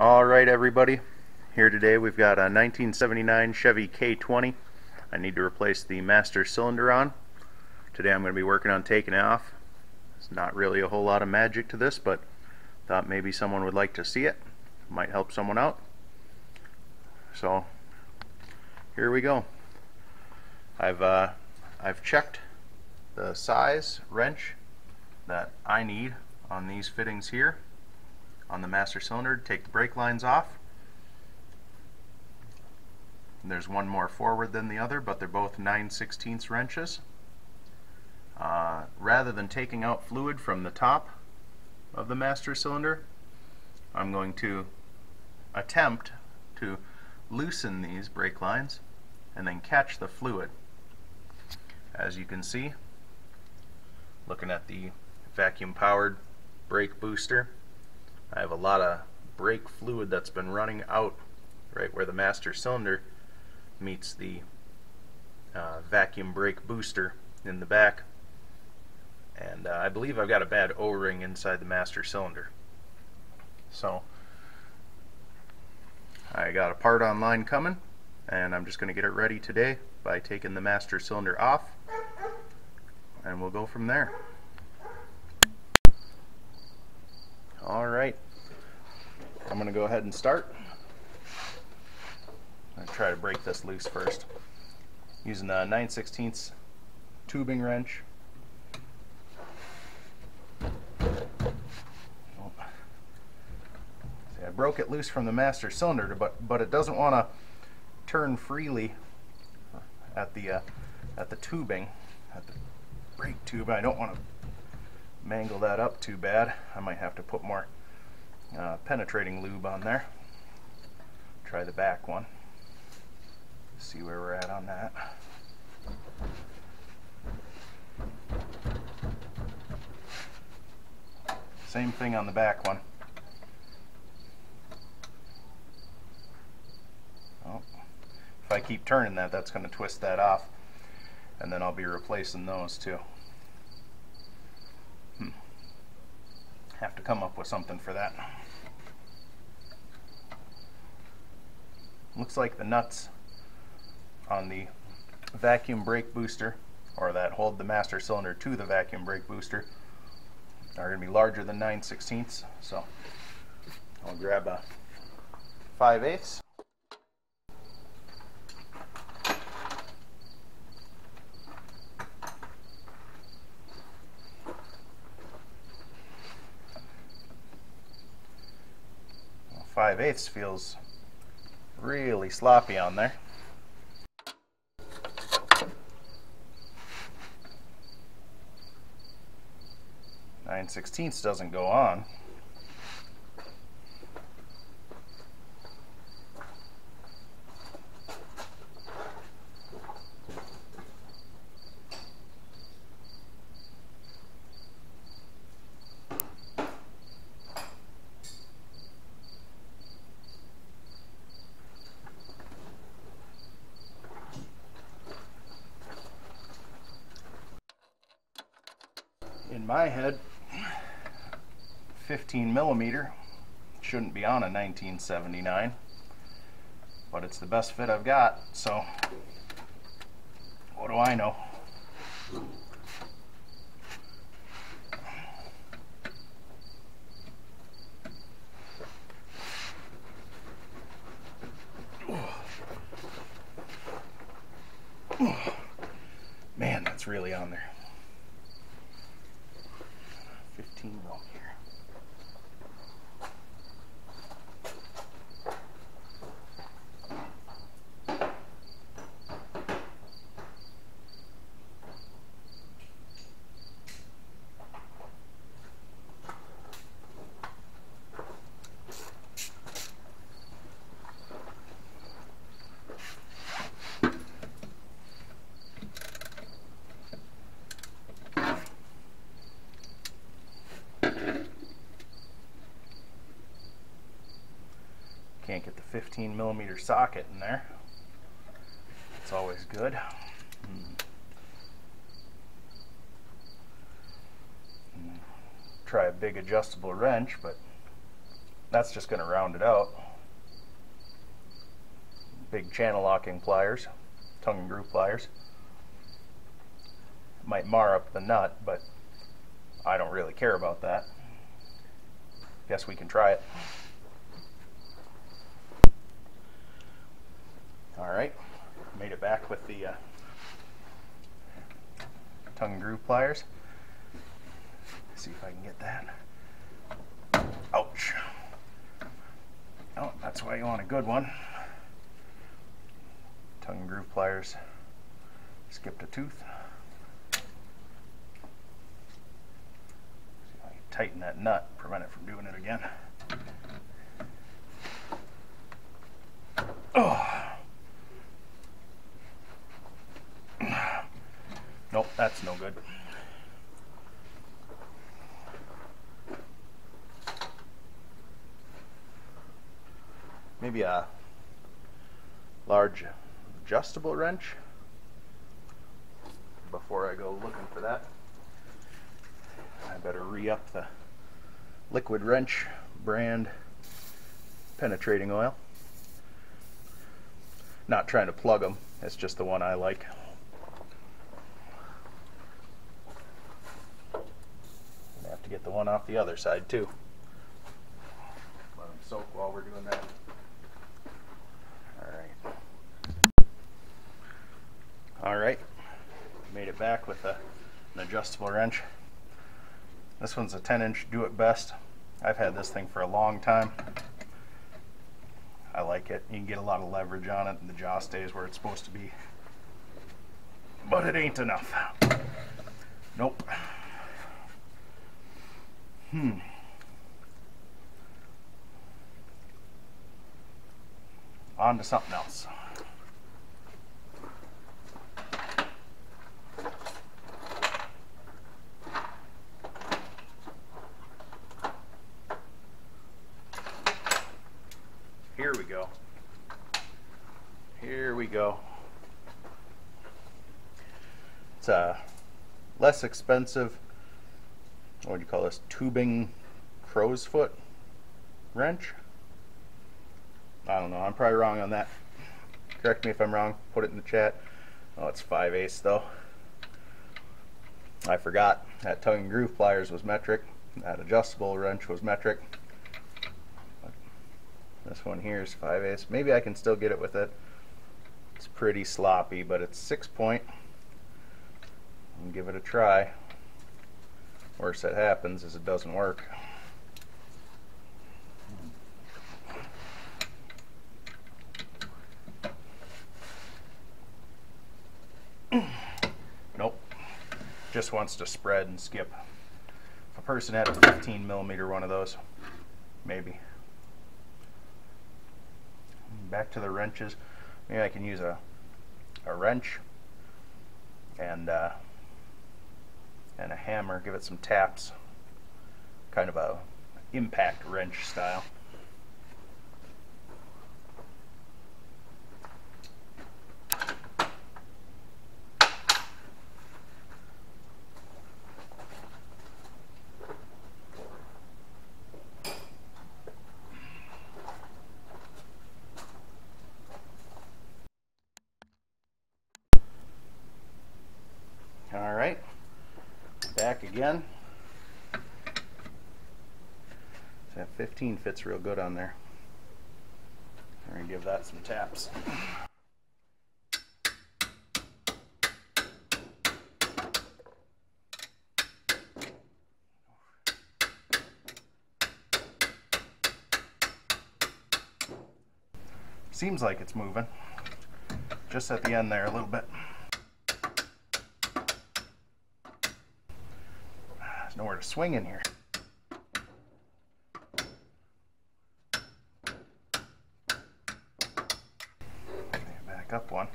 Alright everybody, here today we've got a 1979 Chevy K20. I need to replace the master cylinder on. Today I'm going to be working on taking it off. It's not really a whole lot of magic to this, but thought maybe someone would like to see it. Might help someone out. So here we go. I've checked the size wrench that I need on these fittings here on the master cylinder to take the brake lines off. And there's one more forward than the other, but they're both 9/16 wrenches. Rather than taking out fluid from the top of the master cylinder, I'm going to attempt to loosen these brake lines and then catch the fluid. As you can see, looking at the vacuum powered brake booster, I have a lot of brake fluid that's been running out right where the master cylinder meets the vacuum brake booster in the back, and I believe I've got a bad O-ring inside the master cylinder. So I got a part online coming, and I'm just going to get it ready today by taking the master cylinder off, and we'll go from there. Alright, I'm going to go ahead and start. I'm going to try to break this loose first. Using the 9/16 tubing wrench. Oh. See, I broke it loose from the master cylinder, but it doesn't want to turn freely at the tubing, at the brake tube. I don't want to mangle that up too bad. I might have to put more penetrating lube on there. Try the back one. See where we're at on that. Same thing on the back one. Oh, if I keep turning that, that's going to twist that off, and then I'll be replacing those too. Have to come up with something for that. Looks like the nuts on the vacuum brake booster, or that hold the master cylinder to the vacuum brake booster, are going to be larger than 9/16, so I'll grab a 5/8. Well, 5/8 feels really sloppy on there. Sixteenths doesn't go on. In my head, 15mm shouldn't be on a 1979, but it's the best fit I've got, so what do I know? Man, that's really on there. 15mm. Can't get the 15mm socket in there. It's always good. Try a big adjustable wrench, but that's just going to round it out. Big channel locking pliers, tongue and groove pliers. Might mar up the nut, but I don't really care about that. Guess we can try it. Alright, made it back with the tongue and groove pliers. Let's see if I can get that. Ouch. Oh, that's why you want a good one. Tongue and groove pliers skipped a tooth. Tighten that nut, prevent it from doing it again. Oh. Nope, that's no good. Maybe a large adjustable wrench before I go looking for that. I better re-up the Liquid Wrench brand penetrating oil. Not trying to plug them, it's just the one I like. Gonna have to get the one off the other side too. Let them soak while we're doing that. Alright. Alright, made it back with an adjustable wrench. This one's a 10-inch Do It Best. I've had this thing for a long time. I like it. You can get a lot of leverage on it, and the jaw stays where it's supposed to be. But it ain't enough. Nope. On to something else. Here we go. It's a less expensive, what do you call this, tubing crow's foot wrench? I don't know, I'm probably wrong on that. Correct me if I'm wrong, put it in the chat. Oh, it's 5/8 though. I forgot that tongue and groove pliers was metric, that adjustable wrench was metric. This one here is 5/8. Maybe I can still get it with it. It's pretty sloppy, but it's 6-point. I'll give it a try. Worst that happens is it doesn't work. Nope. Just wants to spread and skip. If a person had a 15mm one of those, maybe. Back to the wrenches. Maybe I can use a wrench and a hammer, give it some taps, kind of a impact wrench style. Back again. That 15 fits real good on there. We're gonna give that some taps. Seems like it's moving. Just at the end there a little bit. Nowhere to swing in here. Back up one.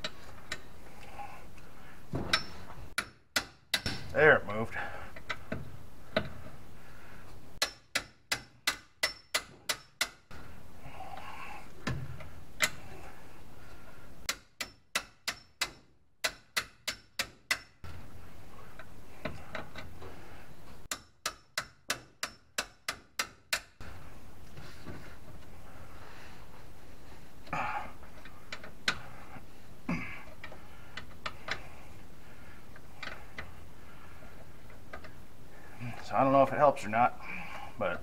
There, it moved. I don't know if it helps or not, but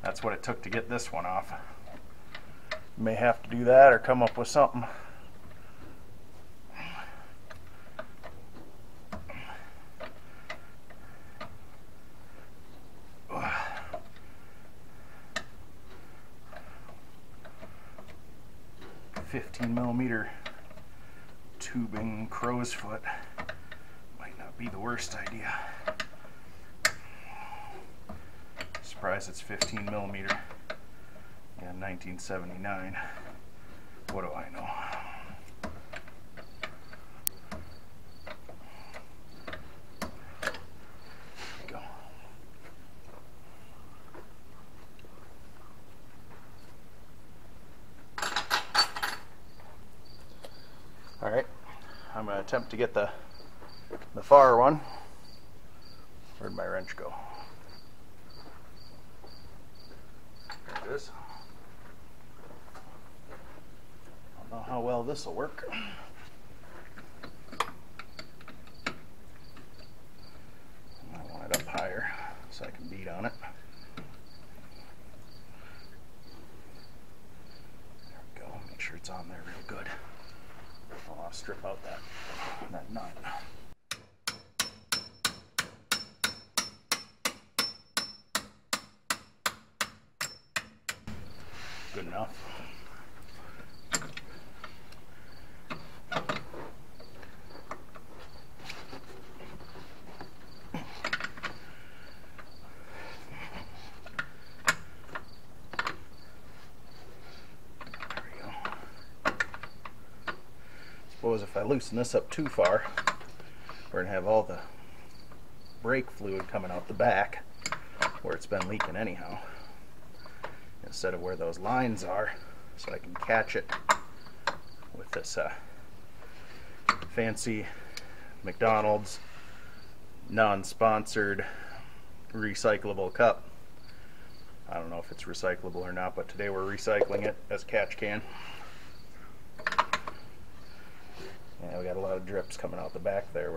that's what it took to get this one off. You may have to do that or come up with something. Tubing crow's foot might not be the worst idea. Surprised it's 15 millimeter. Yeah, 1979. What do I know? Attempt to get the far one. Where'd my wrench go? There it is. I don't know how well this will work. I want it up higher so I can beat on it. There we go. Make sure it's on there real good. I'll strip out that nut. Good enough. If I loosen this up too far, we're gonna have all the brake fluid coming out the back where it's been leaking anyhow, instead of where those lines are, so I can catch it with this fancy McDonald's non-sponsored recyclable cup. I don't know if it's recyclable or not, but today we're recycling it as catch can. Yeah, we got a lot of drips coming out the back there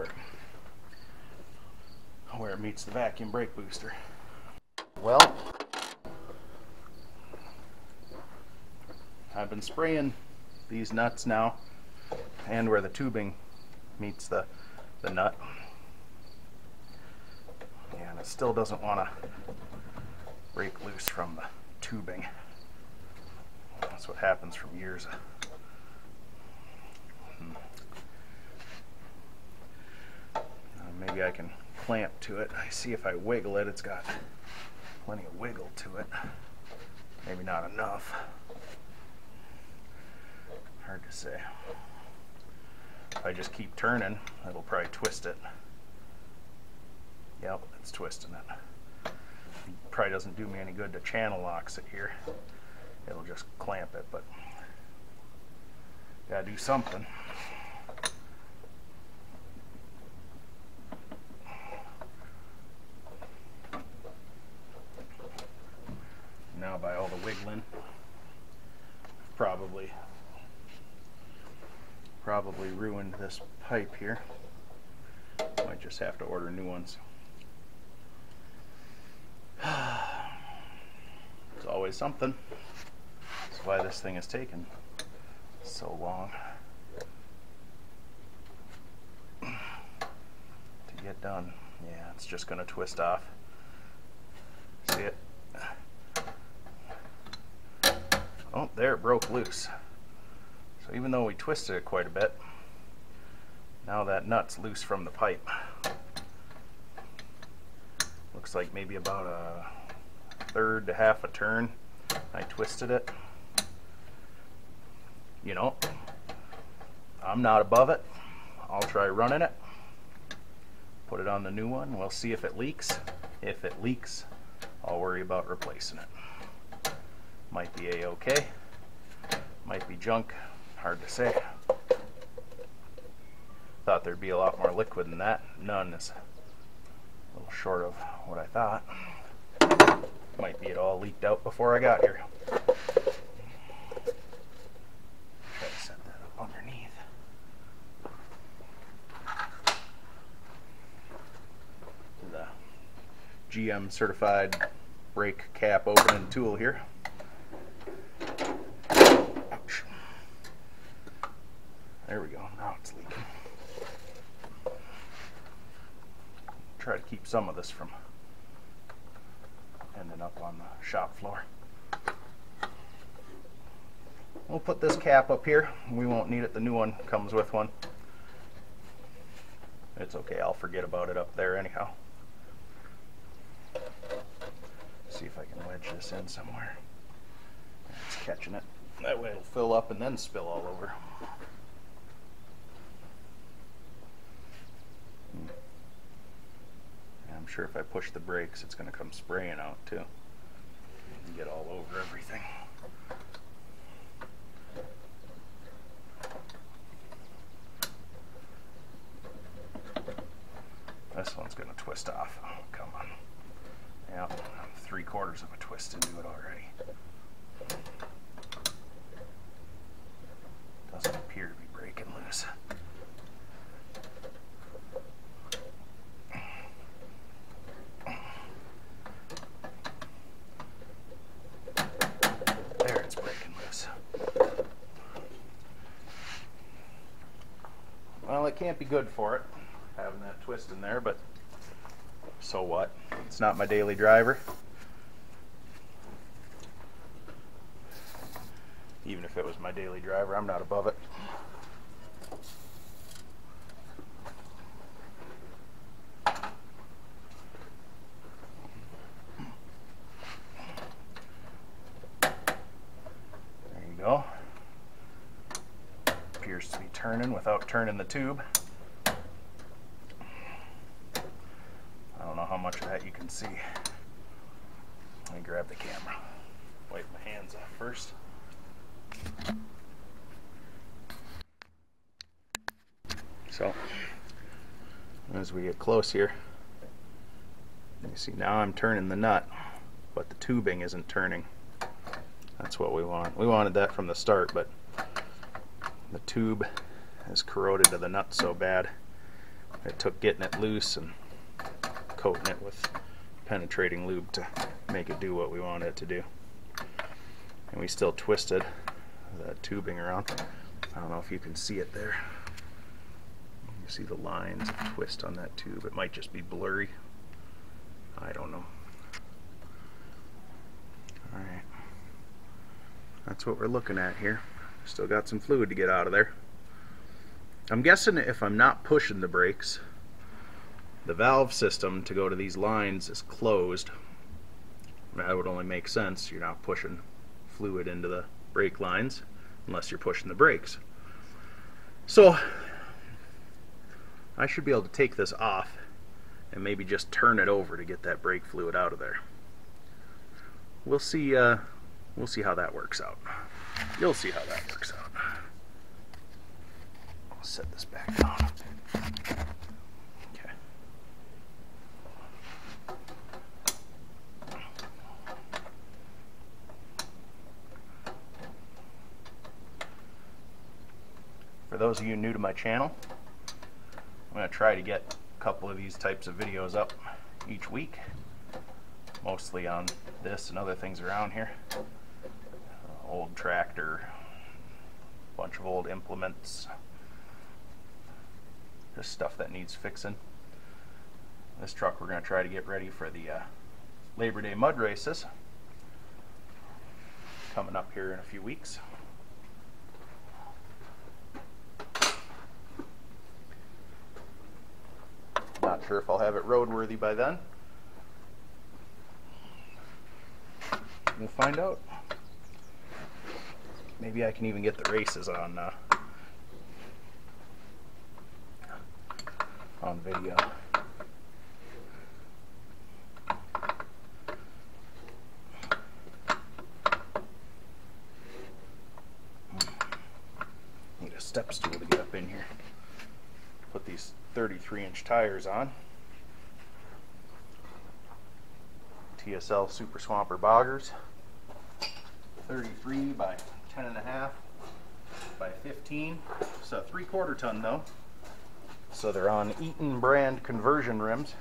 where it meets the vacuum brake booster. Well, I've been spraying these nuts now, and where the tubing meets the nut, and it still doesn't want to break loose from the tubing. That's what happens from years of maybe I can clamp to it. I see if I wiggle it, it's got plenty of wiggle to it. Maybe not enough. Hard to say. If I just keep turning, it'll probably twist it. Yep, it's twisting it. It probably doesn't do me any good to channel locks it here. It'll just clamp it, but gotta do something. Now by all the wiggling, probably ruined this pipe here. Might just have to order new ones. It's always something. That's why this thing has taken so long to get done. Yeah, it's just gonna twist off. See it? Oh, there it broke loose. So even though we twisted it quite a bit, now that nut's loose from the pipe. Looks like maybe about a third to half a turn I twisted it. You know, I'm not above it. I'll try running it. Put it on the new one. We'll see if it leaks. If it leaks, I'll worry about replacing it. Might be a-okay, might be junk, hard to say. Thought there'd be a lot more liquid than that. None is a little short of what I thought. Might be it all leaked out before I got here. Try to set that up underneath. The GM certified brake cap opening tool here. Ouch. There we go. Now it's leaking. Try to keep some of this from ending up on the shop floor. We'll put this cap up here. We won't need it. The new one comes with one. It's okay, I'll forget about it up there anyhow. See if I can wedge this in somewhere. It's catching it. That way it'll fill up and then spill all over. I'm sure if I push the brakes, it's going to come spraying out too. And get all over everything. This one's going to twist off. Oh, come on. Yeah, I'm 3/4 of a twist into it already. Doesn't appear to be breaking loose. There, it's breaking loose. Well, it can't be good for it, having that twist in there, but so what? It's not my daily driver. Even if it was my daily driver, I'm not above it. There you go. Appears to be turning without turning the tube. How much of that you can see. Let me grab the camera. Wipe my hands off first. So, as we get close here, you see now I'm turning the nut, but the tubing isn't turning. That's what we want. We wanted that from the start, but the tube is corroded to the nut so bad it took getting it loose and coating it with penetrating lube to make it do what we want it to do. And we still twisted the tubing around. I don't know if you can see it there. You see the lines of twist on that tube. It might just be blurry. I don't know. Alright. That's what we're looking at here. Still got some fluid to get out of there. I'm guessing if I'm not pushing the brakes, the valve system to go to these lines is closed. That would only make sense. You're not pushing fluid into the brake lines unless you're pushing the brakes. So I should be able to take this off and maybe just turn it over to get that brake fluid out of there. We'll see how that works out. You'll see how that works out. I'll set this back down. For those of you new to my channel, I'm going to try to get a couple of these types of videos up each week, mostly on this and other things around here. Old tractor, bunch of old implements, just stuff that needs fixing. This truck we're going to try to get ready for the Labor Day mud races coming up here in a few weeks. Not sure if I'll have it roadworthy by then. We'll find out. Maybe I can even get the races on video. Need a step stool to get up in here. Put these 33-inch tires on. TSL Super Swamper Boggers. 33 by 10.5 by 15. It's a 3/4 ton though. So they're on Eaton brand conversion rims.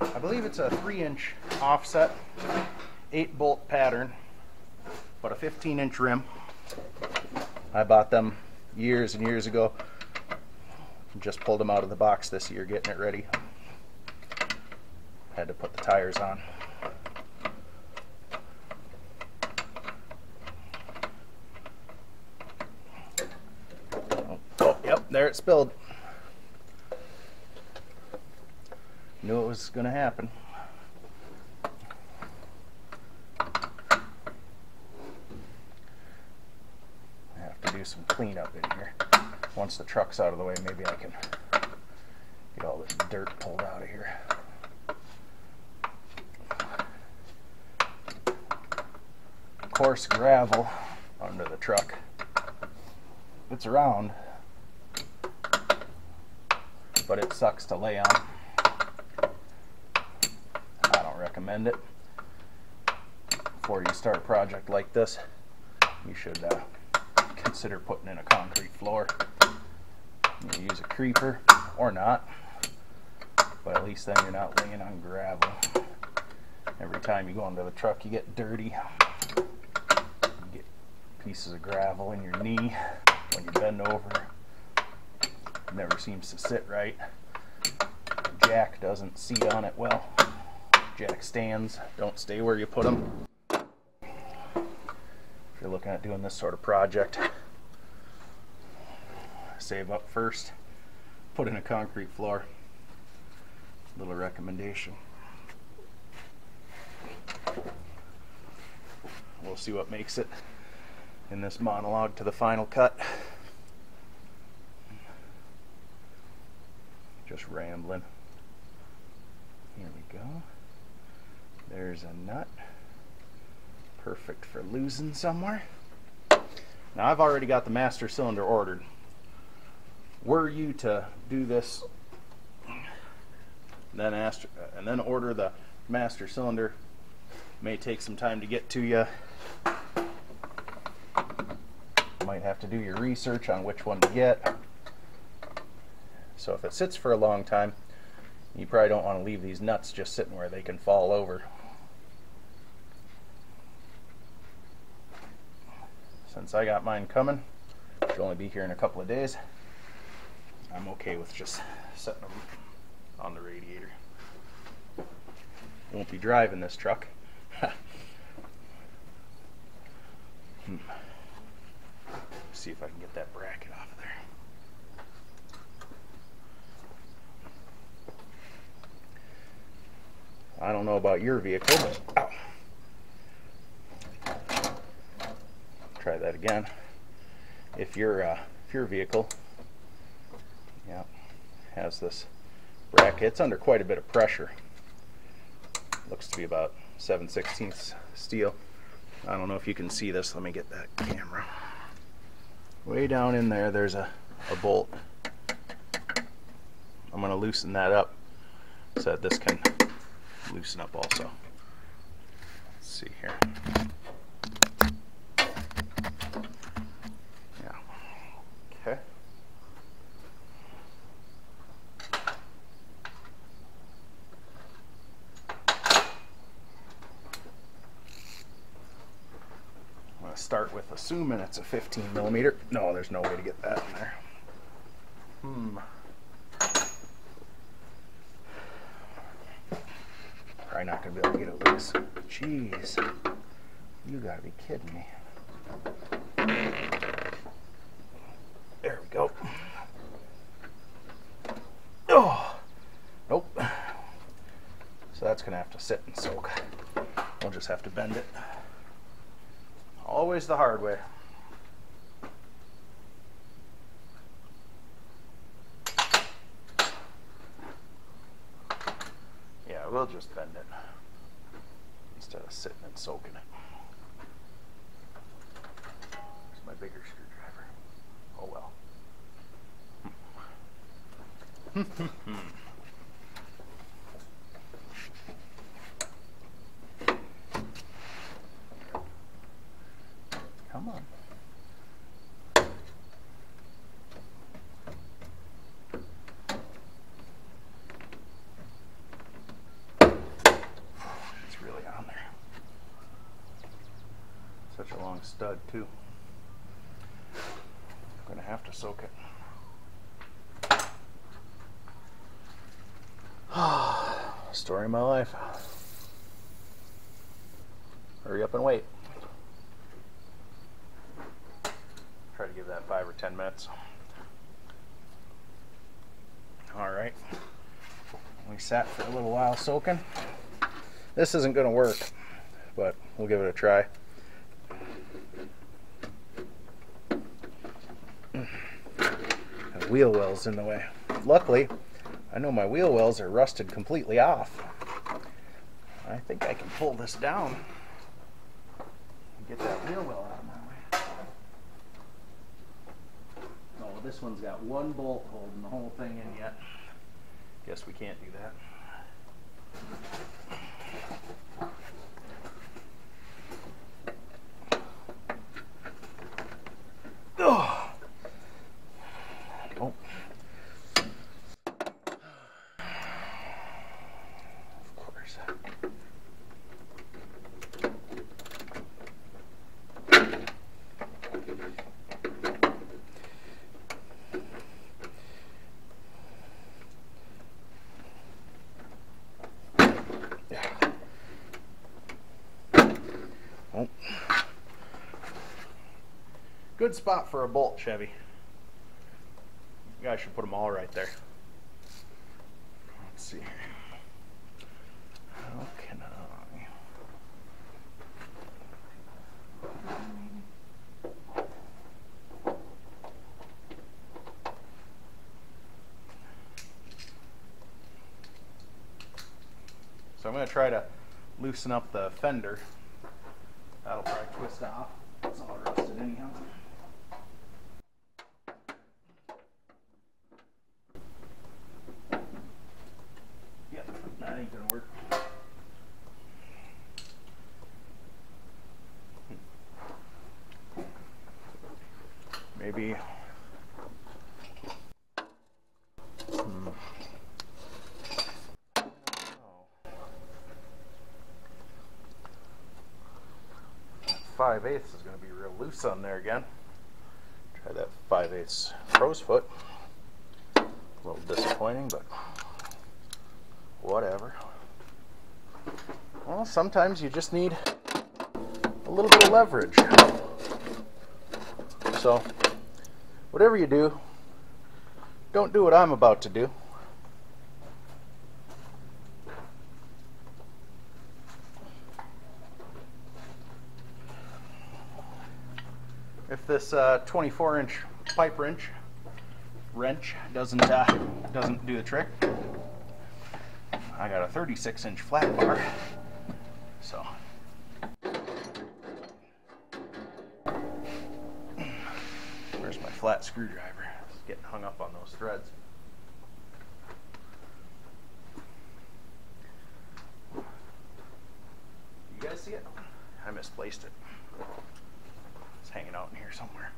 I believe it's a 3-inch offset, 8-bolt pattern, but a 15-inch rim. I bought them years and years ago. Just pulled them out of the box this year, getting it ready. Had to put the tires on. Oh, yep, there it spilled. Knew it was gonna happen. I have to do some cleanup in here. Once the truck's out of the way, maybe I can get all this dirt pulled out of here. Coarse gravel under the truck. It's round, but it sucks to lay on. I don't recommend it. Before you start a project like this, you should consider putting in a concrete floor. You use a creeper or not, but at least then you're not laying on gravel. Every time you go under the truck, you get dirty. You get pieces of gravel in your knee when you bend over. It never seems to sit right. The jack doesn't seat on it well. Jack stands don't stay where you put them. If you're looking at doing this sort of project, save up first, put in a concrete floor. Little recommendation. We'll see what makes it in this monologue to the final cut. Just rambling. Here we go. There's a nut. Perfect for losing somewhere. Now, I've already got the master cylinder ordered. Were you to do this, and then order the master cylinder, may take some time to get to you. Might have to do your research on which one to get. So if it sits for a long time, you probably don't want to leave these nuts just sitting where they can fall over. Since I got mine coming, should only be here in a couple of days, I'm okay with just setting them on the radiator. Won't be driving this truck. See if I can get that bracket off of there. I don't know about your vehicle, but try that again. If your vehicle has this bracket, it's under quite a bit of pressure. Looks to be about 7/16 steel. I don't know if you can see this. Let me get that camera. Way down in there, there's a bolt. I'm going to loosen that up so that this can loosen up also. Let's see here. Start with assuming it's a 15 millimeter. No, there's no way to get that in there. Probably not gonna be able to get it loose. Jeez, you gotta be kidding me. There we go. Oh, nope. So that's gonna have to sit and soak. We'll just have to bend it. Always the hard way. Yeah, we'll just bend it instead of sitting and soaking it. There's my bigger screwdriver. Oh well. Come on. such a long stud too. I'm gonna have to soak it. Story of my life. Hurry up and wait. Try to give that 5 or 10 minutes. All right, we sat for a little while soaking. This isn't gonna work, but we'll give it a try. My wheel well's in the way. Luckily, I know my wheel wells are rusted completely off. I think I can pull this down and get that wheel well out of my way. Oh, this one's got one bolt holding the whole thing in yet. Guess we can't do that. Good spot for a bolt, Chevy. You guys should put them all right there. Let's see. How can I? So I'm going to try to loosen up the fender. That'll probably twist off. It's all rusted anyhow. Maybe oh. That 5/8 is going to be real loose on there again. Try that 5/8 crow's foot. A little disappointing, but whatever. Well, sometimes you just need a little bit of leverage. So whatever you do, don't do what I'm about to do. If this 24-inch pipe wrench doesn't do the trick, I got a 36-inch flat bar. So. Where's my flat screwdriver? It's getting hung up on those threads. You guys see it? I misplaced it. It's hanging out in here somewhere.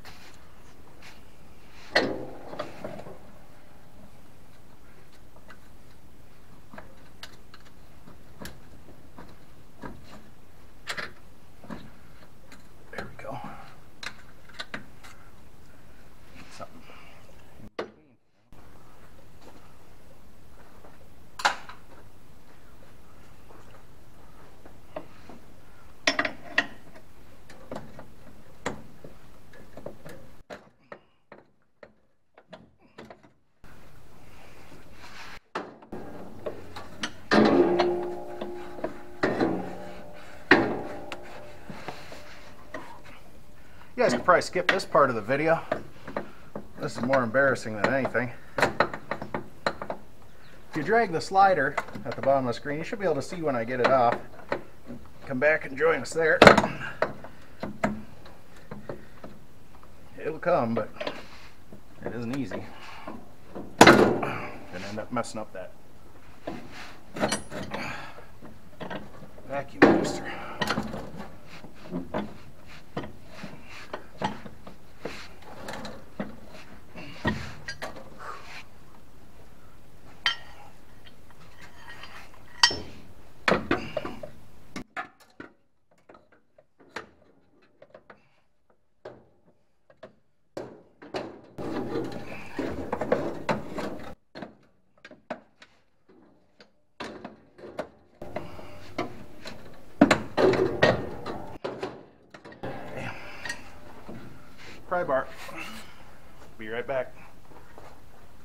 You guys could probably skip this part of the video. This is more embarrassing than anything. If you drag the slider at the bottom of the screen, you should be able to see when I get it off. Come back and join us there. It'll come, but it isn't easy. Gonna end up messing up that vacuum booster. pry bar. Be right back.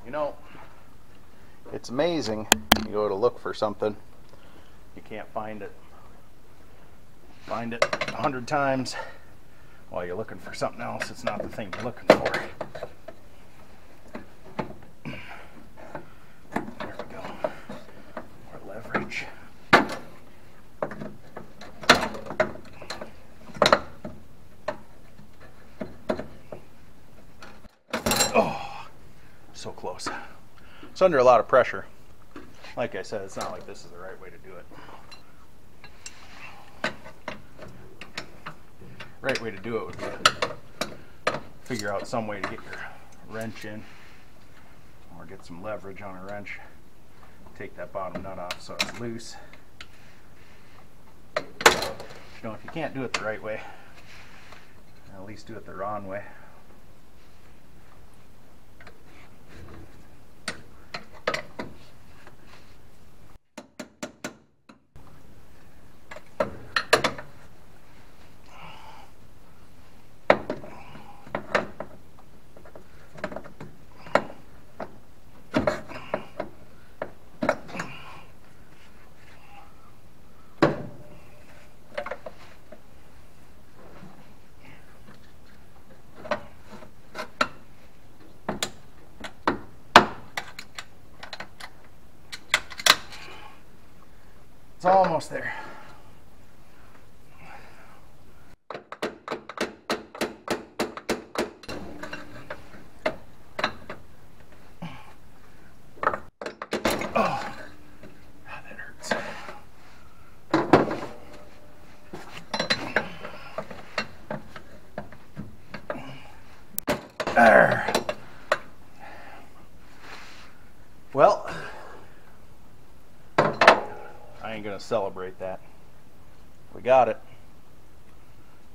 You know, it's amazing. You go to look for something, you can't find it. Find it 100 times while you're looking for something else. It's not the thing you're looking for. So close. It's under a lot of pressure. Like I said, it's not like this is the right way to do it. Right way to do it would be to figure out some way to get your wrench in or get some leverage on a wrench. Take that bottom nut off so it's loose. You know, if you can't do it the right way, at least do it the wrong way. It's almost there. Gonna celebrate that. We got it,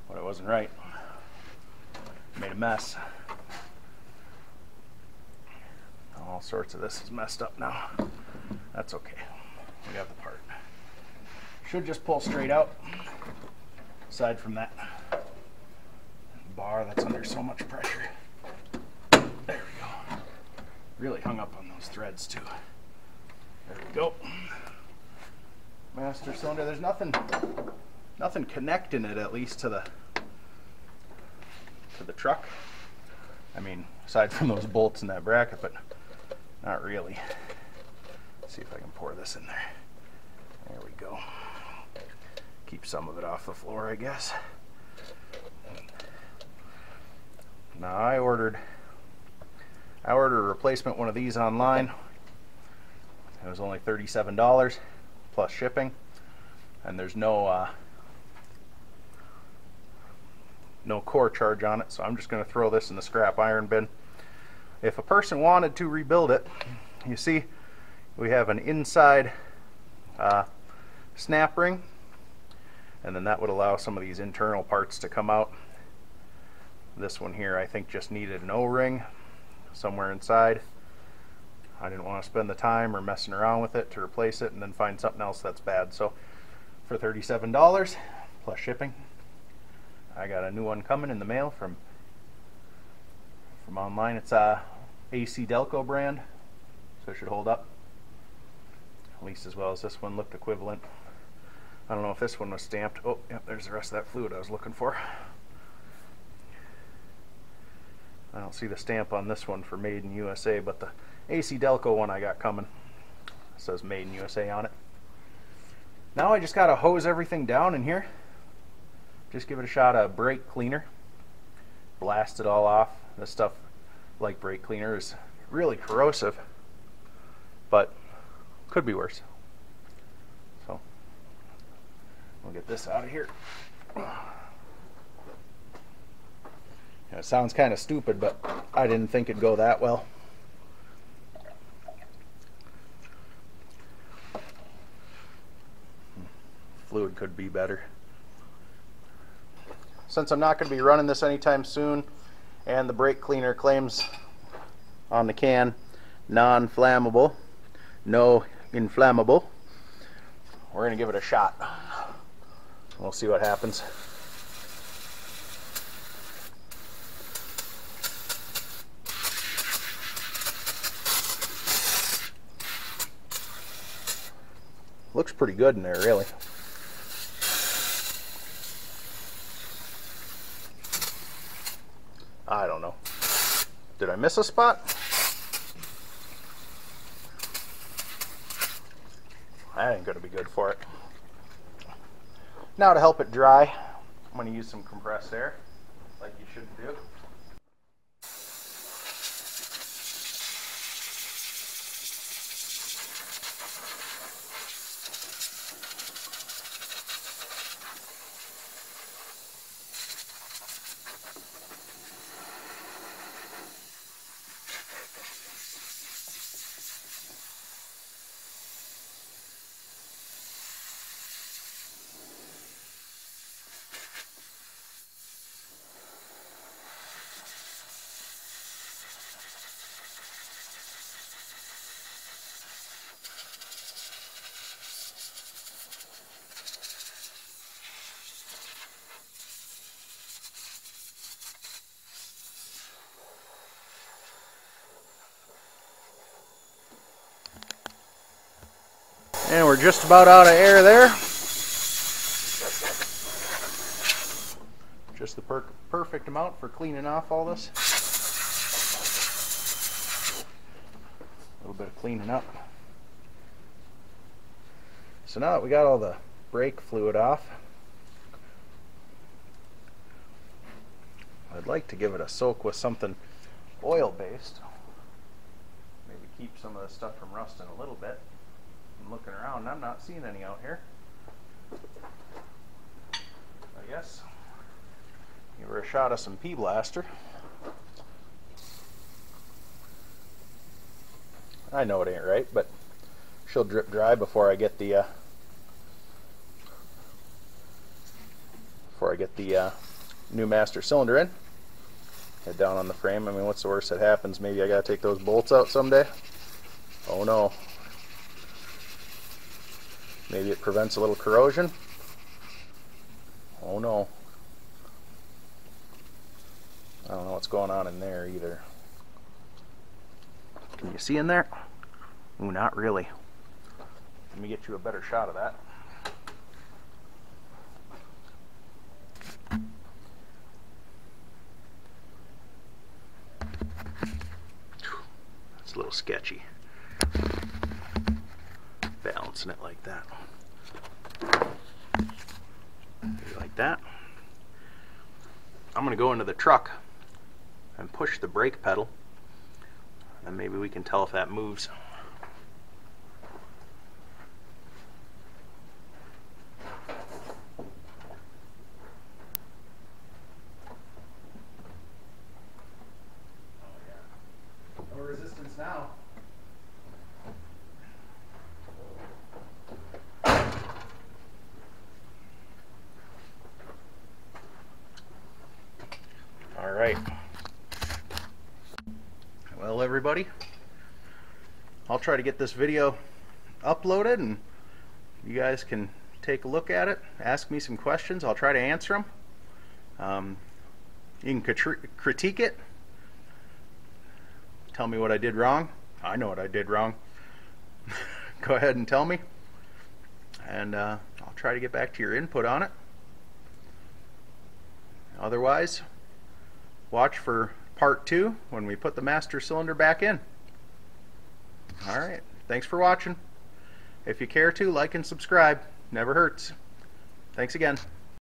but it wasn't right. Made a mess. All sorts of this is messed up now. That's okay. We got the part. Should just pull straight out. Aside from that bar that's under so much pressure. There we go. Really hung up on those threads too. There we go. Master cylinder. There's nothing connecting it, at least to the truck. I mean, aside from those bolts in that bracket, but not really. Let's see if I can pour this in there. There we go. Keep some of it off the floor, I guess. Now I ordered a replacement one of these online. It was only $37. Plus shipping, and there's no core charge on it, so I'm just going to throw this in the scrap iron bin. If a person wanted to rebuild it, you see we have an inside snap ring, and then that would allow some of these internal parts to come out. This one here I think just needed an O-ring somewhere inside. I didn't want to spend the time or messing around with it to replace it and then find something else that's bad. So for $37 plus shipping, I got a new one coming in the mail from online. It's a AC Delco brand, so it should hold up at least as well as this one. Looked equivalent. I don't know if this one was stamped. Oh, yep, there's the rest of that fluid I was looking for. I don't see the stamp on this one for Made in USA, but the AC Delco one I got coming. It says Made in USA on it. Now I just gotta hose everything down in here. Just give it a shot of brake cleaner. Blast it all off. This stuff, like brake cleaner, is really corrosive, but could be worse. So we'll get this out of here. It sounds kind of stupid, but I didn't think it'd go that well. Fluid could be better. Since I'm not going to be running this anytime soon, and the brake cleaner claims on the can non-flammable, no inflammable, we're going to give it a shot. We'll see what happens. looks pretty good in there, really. I don't know. Did I miss a spot? That ain't gonna be good for it. Now to help it dry, I'm gonna use some compressed air, like you should do. And we're just about out of air there. Just the perfect amount for cleaning off all this. A little bit of cleaning up. So now that we got all the brake fluid off, I'd like to give it a soak with something oil-based. Maybe keep some of the stuff from rusting a little bit. I'm looking around, I'm not seeing any out here. I guess give her a shot of some PB blaster. I know it ain't right, but she'll drip dry before I get the new master cylinder in. Head down on the frame. I mean, what's the worst that happens? Maybe I gotta take those bolts out someday. Oh no. Maybe it prevents a little corrosion. Oh no. I don't know what's going on in there either. Can you see in there? Ooh, not really. Let me get you a better shot of that. That's a little sketchy. Balancing it like that. Maybe like that. I'm gonna go into the truck and push the brake pedal, and maybe we can tell if that moves. Oh, yeah. No resistance now. Everybody, I'll try to get this video uploaded and you guys can take a look at it, ask me some questions, I'll try to answer them. You can critique it, tell me what I did wrong. I know what I did wrong. Go ahead and tell me, and I'll try to get back to your input on it. Otherwise, watch for Part 2 when we put the master cylinder back in. Alright, thanks for watching. If you care to, like and subscribe. Never hurts. Thanks again.